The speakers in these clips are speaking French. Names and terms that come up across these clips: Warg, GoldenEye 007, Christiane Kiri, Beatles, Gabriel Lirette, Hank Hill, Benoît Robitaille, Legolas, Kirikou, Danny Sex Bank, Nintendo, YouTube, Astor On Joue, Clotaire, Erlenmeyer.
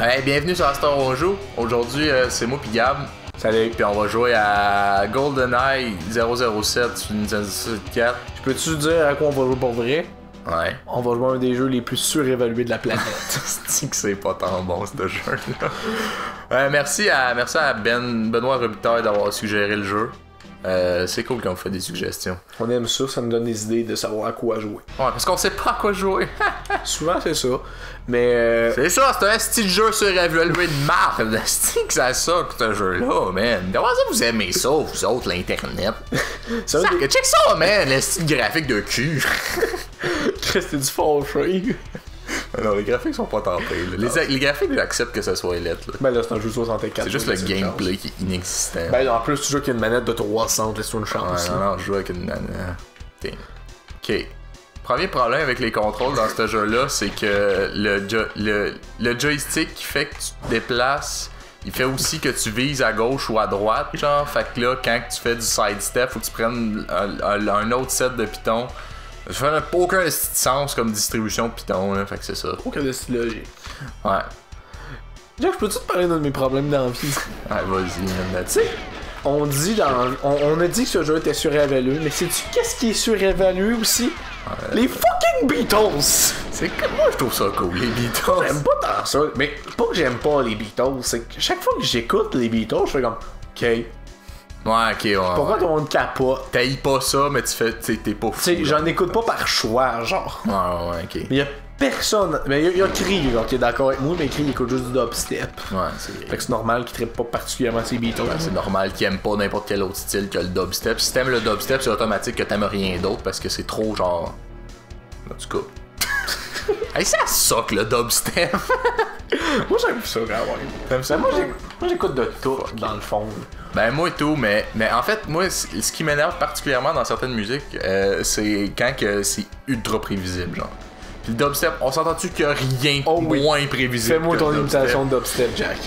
Hey, bienvenue sur Astor On Joue. Aujourd'hui, c'est moi pis Gab. Salut. Puis on va jouer à GoldenEye 007 sur Nintendo 64. Je peux-tu dire à quoi on va jouer pour vrai? Ouais. On va jouer à un des jeux les plus surévalués de la planète. C'est que c'est pas tant bon, ce jeu-là. Merci à Benoît Robitaille d'avoir suggéré le jeu. C'est cool quand on fait des suggestions. On aime ça, ça nous donne des idées de savoir à quoi jouer. Ouais, parce qu'on sait pas à quoi jouer. Souvent c'est ça. Mais c'est ça, c'est un style jeu surévalué de marde. C'est que ça sort ce jeu-là, man. Comment ça vous aimez ça, vous autres, l'internet? Ça, check ça, man, le style graphique de cul. Christ, c'est du fâché. Non, les graphiques sont pas tentés. Les graphiques, j'accepte que ça soit lettre. Ben là, c'est un jeu 64. C'est juste le gameplay qui est inexistant. Ben là, en plus, tu joues avec une manette de 300, laisse-toi une chance. Non, je joue avec une manette. Ok. Premier problème avec les contrôles dans ce jeu-là, c'est que le joystick qui fait que tu te déplaces, il fait aussi que tu vises à gauche ou à droite, genre. Fait que là, quand tu fais du sidestep, faut que tu prennes un autre set de pitons. Ça fait aucun sens comme distribution Python, là, fait que c'est ça. Aucun de style logique. Ouais. Jack, je peux-tu te parler d'un de mes problèmes dans la vie? Ouais, vas-y, même. Tu sais, on a dit que ce jeu était surévalué, mais sais-tu qu'est-ce qui est surévalué aussi? Les fucking Beatles! C'est que moi, je trouve ça cool, les Beatles. J'aime pas tant ça, mais pas que j'aime pas les Beatles, c'est que chaque fois que j'écoute les Beatles, je fais comme, ok. Ouais, ok, ouais. Pourquoi tout le monde capote? T'haïs pas ça, mais tu fais. T'es pas fou. J'en écoute pas par choix, genre. Ouais, ok. Mais y'a personne. Mais y'a Kiri, genre, qui est d'accord avec moi, mais Kiri écoute juste du dubstep. Ouais, c'est. Fait que c'est normal qu'il trippe pas particulièrement ses Beatles. Ouais, c'est normal qu'il aime pas n'importe quel autre style que le dubstep. Si t'aimes le dubstep, c'est automatique que t'aimes rien d'autre parce que c'est trop, genre. En tout cas. Hey, ça soque le dubstep! Moi, j'aime ça, quand même. Moi, j'écoute de tout, dans le fond. Ben moi et tout, mais en fait, moi, ce qui m'énerve particulièrement dans certaines musiques, c'est quand c'est ultra prévisible, genre. Puis le dubstep, on s'entend-tu qu'il y a rien moins prévisible? Fais-moi ton imitation de dubstep, Jack.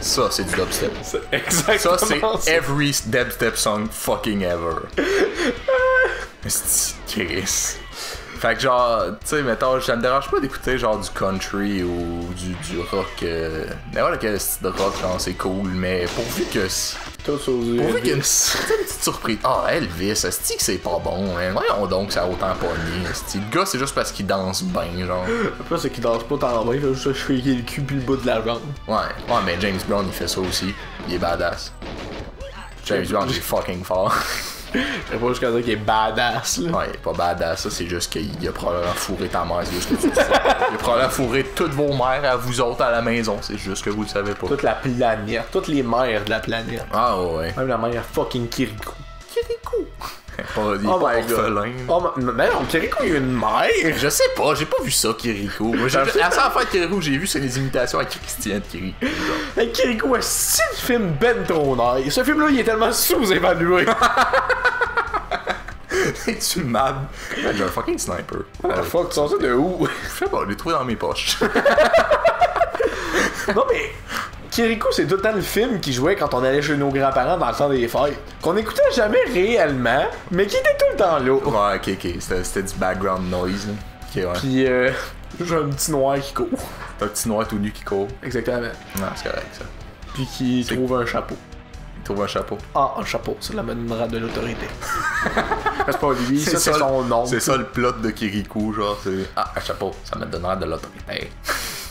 Ça, c'est du dubstep. Exactement. Ça, c'est every dubstep song fucking ever. C'est Chris. Fait que genre, tu sais, mettons, ça me dérange pas d'écouter genre du country ou du rock. N'importe quel style de rock, genre, c'est cool, mais pourvu que. Pourvu qu'il y ait une petite surprise. Ah, Elvis, c'est-tu que c'est pas bon, hein? Voyons donc ça a autant pogné. Le gars, c'est juste parce qu'il danse bien, genre. Après, c'est qu'il danse pas tant bien, il fait juste shaker le cul pis le bout de la jambe. Ouais, mais James Brown, il fait ça aussi. Il est badass. James Brown, il est fucking fort. C'est pas jusqu'à dire qu'il est badass, là. Ouais, il est pas badass, ça, c'est juste qu'il a probablement fourré ta mère, c'est juste que tu le sais. Il a probablement fourré toutes vos mères à vous autres à la maison, c'est juste que vous le savez pas. Toute la planète, toutes les mères de la planète. Ah ouais. Même la mère fucking Kirikou. Kirikou! Mais non, Kirikou, il y a une mère! Je sais pas, j'ai pas vu ça, Kirikou. Moi, à ça, en fait, Kirikou, j'ai vu, c'est les imitations à Christiane Kiri. Kirikou, c'est le film ben trop nice. Ce film-là, il est tellement sous-évalué. Es-tu mad? J'ai un fucking sniper. Fuck, tu sens ça de où? Je sais pas, je l'ai trouvé dans mes poches. Non, mais. Kirikou, c'est tout le temps le film qui jouait quand on allait chez nos grands-parents dans le temps des fêtes. Qu'on écoutait jamais réellement, mais qui était tout le temps là. Ouais, ok. C'était du background noise. Là. Ok, ouais. Pis, j'ai un petit noir qui court. T'as un petit noir tout nu qui court. Exactement. Non, c'est correct, ça. Pis qui trouve un chapeau. Il trouve un chapeau. Ah, un chapeau. C'est la manière de l'autorité. C'est pas lui, ça, c'est son nom. C'est ça le plot de Kirikou, genre. Ah, un chapeau. Ça me donne l'air de l'autorité.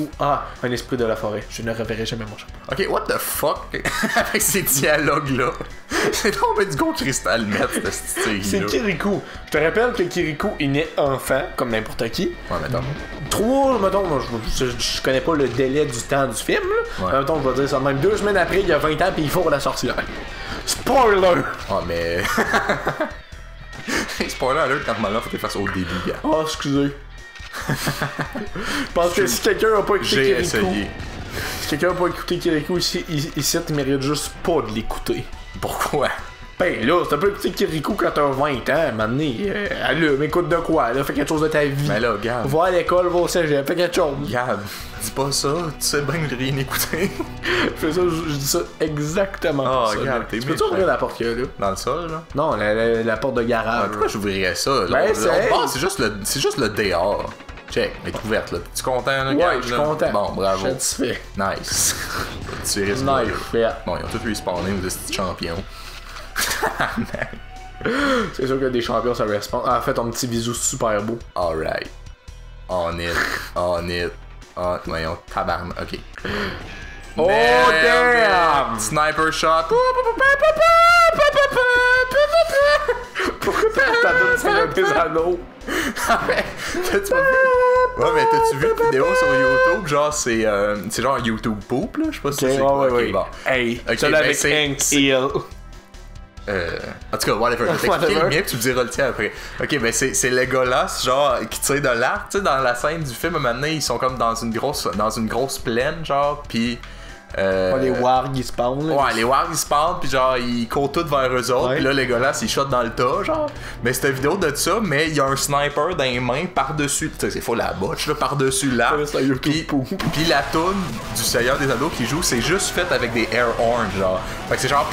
Ou ah, un esprit de la forêt. Je ne reverrai jamais mon chapeau. Ok, what the fuck? Avec ces dialogues-là. C'est tombé du gros cristal net, c'est Kirikou. Je te rappelle que Kirikou, il naît enfant, comme n'importe qui. Ouais, mettons. Mettons, je connais pas le délai du temps du film, là. Ouais. Mettons, je vais dire ça même 2 semaines après, il y a 20 ans, puis il faut la sorcière. Spoiler! Oh, mais. Spoiler alert, normalement, faut que tu fasses au début, gars. Oh, excusez. Parce que si quelqu'un n'a pas écouté Kirikou, si quelqu'un n'a pas écouté Kirikou ici, il mérite juste pas de l'écouter. Pourquoi? Ben là, c'est un peu le petit Kirikou quand t'as 20 ans, m'amener. Allume, écoute de quoi, là, fais quelque chose de ta vie. Mais là, regarde. Va à l'école, va au cégep, fais quelque chose. Regarde, dis pas ça, tu sais bien que j'ai rien écouté. Fais ça, je dis ça exactement. Ah, oh, regarde, t'es bien. Peux-tu ouvrir la porte qu'il y a là? Dans le sol, là? Non, la porte de garage. Ah, pourquoi j'ouvrirais ça, là? Ben, c'est juste le dehors. Check, elle est ouverte là. T'es content là, gars? Ouais, je suis content. Bon, bravo. Satisfait. Nice. Tu risques de faire. Bon, ils ont tous respawné, vous êtes petits champions. C'est sûr que des champions, ça respawn. Ah, fait ton petit bisou super beau. Alright. On it. On it. On... Voyons, tabarne. Ok. Oh, damn! Sniper shot. Pourquoi t'as donné ça avec tes anneaux? Ouais, mais t'as-tu vu une vidéo sur YouTube? Genre, c'est genre YouTube Poop, là? Je sais pas si c'est quoi. Ok, bon. Hey, tu l'as avec Hank Hill. En tout cas, whatever. T'as cliqué le mien, tu me diras le tien après. Ok, ben c'est Legolas, genre, qui tire de l'arc. Tu sais, dans la scène du film, maintenant, ils sont comme dans une grosse plaine, genre, pis... les Warg ils spawnent. Ouais, les Warg ils spawnent, pis genre ils courent tous vers eux autres, pis là les Legolas ils shotent dans le tas, genre. Mais c'était une vidéo de ça, mais il y a un sniper dans les mains par-dessus, tu sais, c'est faux la botche, là, par-dessus là. Pis la toune du Seigneur des Anneaux qui joue, c'est juste faite avec des air horns, genre. Fait que c'est genre.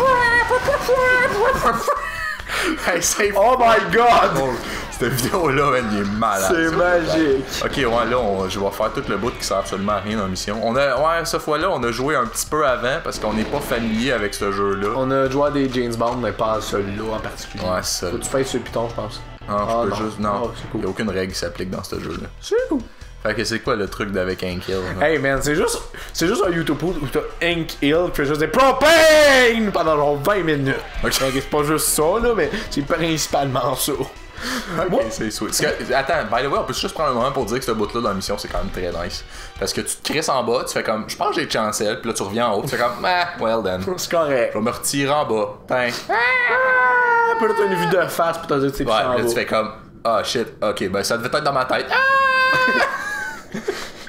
Hey, oh my god! Cette vidéo-là, man, il est malade. C'est magique. Ok, ouais, là, je vais faire tout le bout qui sert absolument à rien dans la mission. Ouais, cette fois-là, on a joué un petit peu avant parce qu'on n'est pas familier avec ce jeu-là. On a joué à des James Bond, mais pas à celui-là en particulier. Ouais, c'est ça. Faut que tu fasses sur le Python, je pense. Ah, je peux juste. Non, il n'y a aucune règle qui s'applique dans ce jeu-là. C'est cool. Fait que c'est quoi le truc d'avec Hank Hill? Hey man, c'est juste un YouTube où t'as Hank Hill qui fait juste des propane pendant genre 20 minutes. Ok, c'est pas juste ça là, mais c'est principalement ça. Ok, c'est sweet. Attends, by the way, on peut juste prendre un moment pour dire que ce bout-là dans la mission, c'est quand même très nice. Parce que tu te crisses en bas, tu fais comme, je pense que j'ai chancel, puis là tu reviens en haut, tu fais comme, ah, well then. C'est correct. Je vais me retirer en bas. Pain. Ah, puis là t'as une vue de face, puis t'as dit que c'est en bas. Tu fais comme, ah shit, ok, ben ça devait être dans ma tête.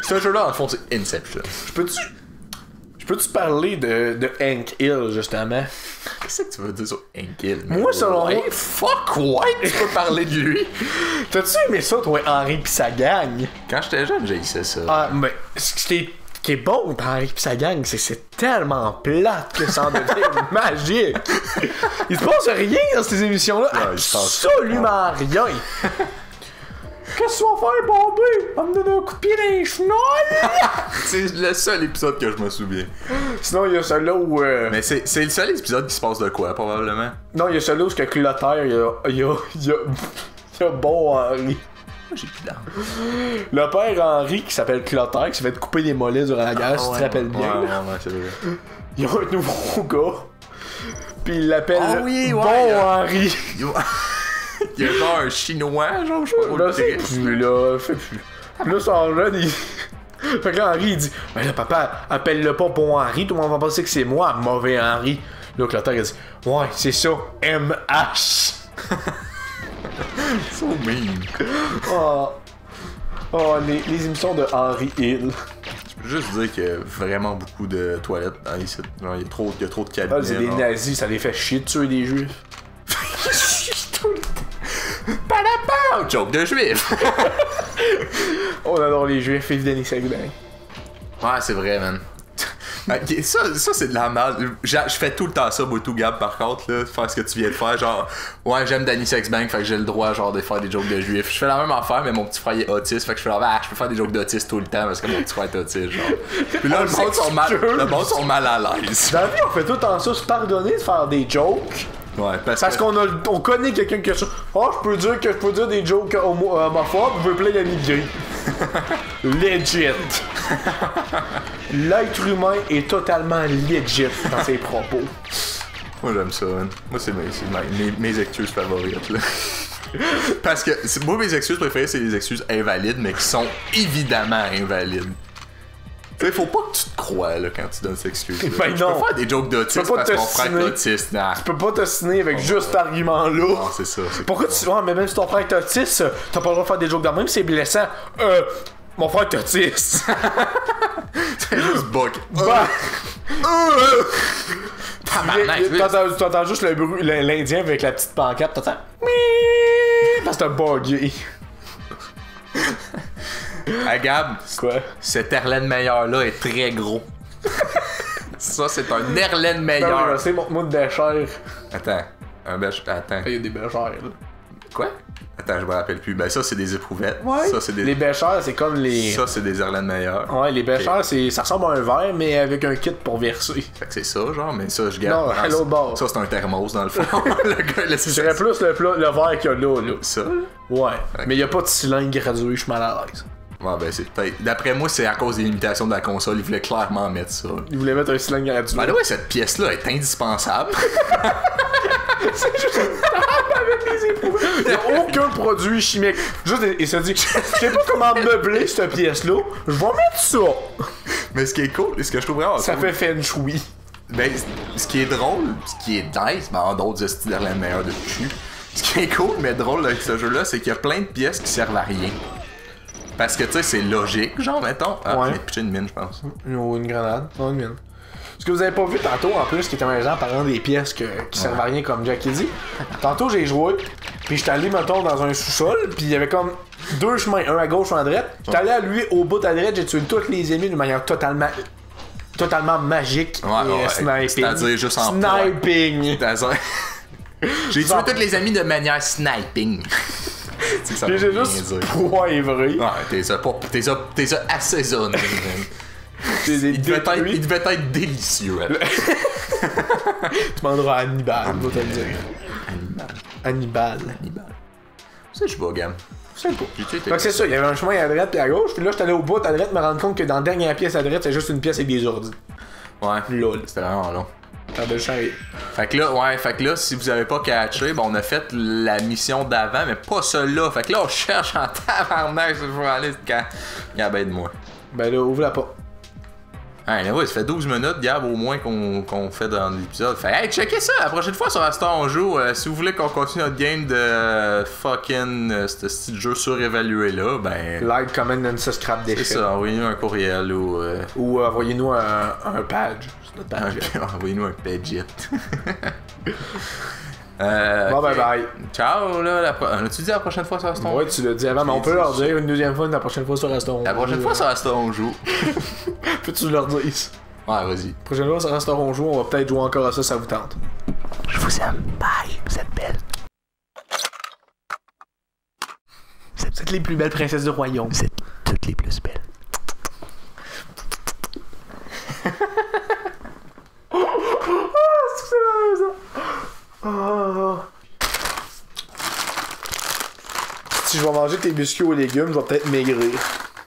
Ce jeu-là, dans le fond, c'est Inception. Je peux-tu parler de Hank Hill, justement? Qu'est-ce que tu veux dire sur Hank Hill? Moi, selon moi, fuck white, tu peux parler de lui. T'as-tu aimé ça, toi, Henry pis sa gang? Quand j'étais jeune, j'ai essayé ça. Ah, mais ce qui est bon dans Henry pis sa gang, c'est tellement plate que ça en devient magique. Il se passe rien dans ces émissions-là. Ouais, absolument rien. Qu'est-ce que tu vas faire, Bobby? On me donner un coup de pied dans les chenolles? C'est le seul épisode que je me souviens. Sinon, il y a celui-là où... Mais c'est le seul épisode qui se passe de quoi, probablement? Non, il y a celui-là où que Clotaire, il y a bon Henri. J'ai plus d'armes. Le père Henri, qui s'appelle Clotaire, qui s'est fait couper des mollets durant la guerre, si tu te rappelles bien. Ouais, c'est vrai. Il y a un nouveau gars, puis il l'appelle bon Henri. Il y a genre un chinois, genre, je sais pas quoi. Là, c'est plus, là, fait plus. Là, son jeune, il... Fait que là, Henri, il dit, mais là, papa, appelle-le pas bon Henri, tout le monde va penser que c'est moi, mauvais Henri. Là, Clotaire, il dit, ouais, c'est ça, M.H. So mean. Oh, les émissions de Henry Hill. Je peux juste dire qu'il y a vraiment beaucoup de toilettes dans les sites. Genre, il y a trop de cabinets. Ah, c'est des nazis, ça les fait chier de tuer des juifs. Padapa! Joke de juif! On adore les juifs, vive Danny Sex Bank. Ouais, c'est vrai, man. Okay, ça c'est de la merde. Je fais tout le temps ça, Boutou Gab, par contre, là, faire ce que tu viens de faire. Genre, ouais, j'aime Danny Sex Bank, fait que j'ai le droit, genre, de faire des jokes de juifs. Je fais la même affaire, mais mon petit frère est autiste, fait que je fais genre, ah, je peux faire des jokes d'autiste tout le temps parce que mon petit frère est autiste, genre. Puis là, le monde sont mal à l'aise. Dans la vie, on fait tout le temps ça, se pardonner de faire des jokes. Ouais, parce qu'on connaît quelqu'un qui a ça. Oh, je peux dire des jokes homophobes, je veux plein d'amis gays. Legit. L'être humain est totalement legit dans ses propos. Moi j'aime ça, man. Moi c'est mes excuses favorites là. Parce que moi mes excuses préférées c'est les excuses invalides mais qui sont évidemment invalides. T'sais, faut pas que tu te crois là, quand tu donnes cette excuse. Ben non. Tu peux faire des jokes d'autistes parce qu'on frère est autiste. Nah. Tu peux pas te signer avec juste cet argument-là. Non, c'est ça. Pourquoi tu. Ouais, mais même si ton frère est autiste, t'as pas le droit de faire des jokes dans le même, c'est blessant. Mon frère est autiste. C'est juste bug. T'entends juste le bruit, l'Indien avec la petite pancarte, t'entends. Parce que t'as bugué. Agab, quoi? Cet Erlenmeyer là est très gros. Ça, c'est un Erlenmeyer. C'est mon mot de béchère. Attends, un béchère. Attends. Il y a des béchères là. Quoi? Attends, je me rappelle plus. Ben ça, c'est des éprouvettes. Ouais. Ça, c'est des... Les béchères, c'est comme les... Ça, c'est des Erlenmeyer. Ouais, les béchères, okay. Ça ressemble à un verre, mais avec un kit pour verser. Fait que c'est ça, genre, mais ça, je garde... Non, à l'autre bord. Ça, c'est un thermos, dans le fond. J'aurais plus le verre qu'il y a là, là. Ça? Ouais. Okay. Mais il n'y a pas de cylindre gradué, je suis mal à l'aise. Ouais, ben c'est peut-être... D'après moi, c'est à cause des limitations de la console. Ils voulaient clairement mettre ça. Ils voulaient mettre un cylindre gradué. Ben ouais, cette pièce-là est indispensable. C'est juste une table avec des éprouvettes. Il n'y a aucun produit chimique. Juste, il se dit, je sais pas comment meubler cette pièce-là, je vais mettre ça. Mais ce qui est cool, et ce que je trouve vraiment... Ça cool, fait feng shui. Ben, ce qui est drôle, ce qui est nice, ben d'autres styles Erlenmeyer de cul. Ce qui est cool, mais drôle avec ce jeu-là, c'est qu'il y a plein de pièces qui servent à rien. Parce que, tu sais, c'est logique, genre, mettons... Ah, ouais. Je vais te pitcher une mine, je pense. Ou une grenade. Non, une mine. Ce que vous avez pas vu tantôt, en plus, qui était amusant, par exemple, des pièces qui servent à rien, comme Jack dit. Tantôt, j'ai joué, puis j'étais allé, mettons, dans un sous-sol, puis il y avait comme deux chemins, un à gauche, un à droite. J'étais allé à lui, au bout à droite, j'ai tué tous les ennemis d'une manière totalement magique. Ouais, et sniping. C'est-à-dire juste en sniping. J'ai tué tous les ennemis de manière sniping. J'ai juste poivré. Ouais, t'es assaisonné. Il devait être délicieux. Tu demanderas à Hannibal, je vais te le dire. Hannibal. C'est je sais pas, gamme. C'est pas. C'est ça, il y avait un chemin à droite et à gauche, puis là, je suis allé au bout à droite, me rendre compte que dans la dernière pièce à droite, c'est juste une pièce avec des ordis. Ouais. Lol. C'était vraiment long. Fait que là, si vous avez pas catché, ben on a fait la mission d'avant, mais pas celle-là. Fait que là, on cherche en tabarnak ce journaliste quand ben de moi. Ben là, ouvre la porte. Ah, là, ouais, ça fait 12 minutes, Gab, au moins, qu'on fait dans l'épisode. Fait, hey, checkez ça! La prochaine fois sur Astor On Joue, si vous voulez qu'on continue notre game de ce style de jeu surévalué-là, ben... Like, comment and subscribe des choses. C'est ça, envoyez-nous un courriel ou... Ou envoyez-nous un page. Notre page. Envoyez-nous un paget. Bon, okay. Bye. Ciao, là. As-tu dit la prochaine fois sur Astor? Ouais, tu l'as dit avant, mais on peut leur dire une deuxième fois, la prochaine fois sur Astor. La prochaine fois sur Astor, on joue. Peux-tu leur dire ici? Ouais, vas-y. La prochaine fois sur Astor, on joue, on va peut-être jouer encore à ça, ça vous tente. Je vous aime. Bye. Vous êtes belles. Vous êtes toutes les plus belles princesses du royaume. Vous êtes toutes les plus belles. Oh. Si je vais manger tes biscuits aux légumes, je vais peut-être maigrir.